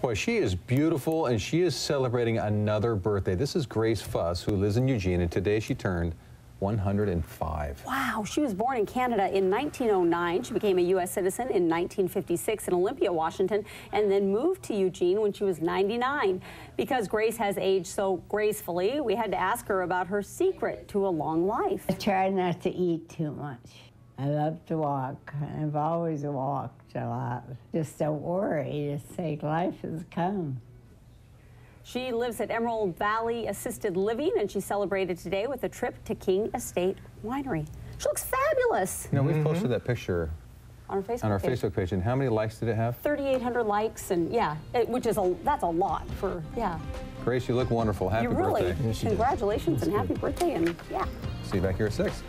Boy, she is beautiful, and she is celebrating another birthday. This is Grace Fuss, who lives in Eugene, and today she turned 105. Wow, she was born in Canada in 1909. She became a U.S. citizen in 1956 in Olympia, Washington, and then moved to Eugene when she was 99. Because Grace has aged so gracefully, we had to ask her about her secret to a long life. I try not to eat too much. I love to walk. I've always walked a lot. Just don't worry, just say life has come. She lives at Emerald Valley Assisted Living, and she celebrated today with a trip to King Estate Winery. She looks fabulous. You know, we've posted that picture on our Facebook page, and how many likes did it have? 3,800 likes, and yeah, which is that's a lot for, yeah. Grace, you look wonderful. Happy birthday. Congratulations and happy birthday, and yeah. See you back here at 6.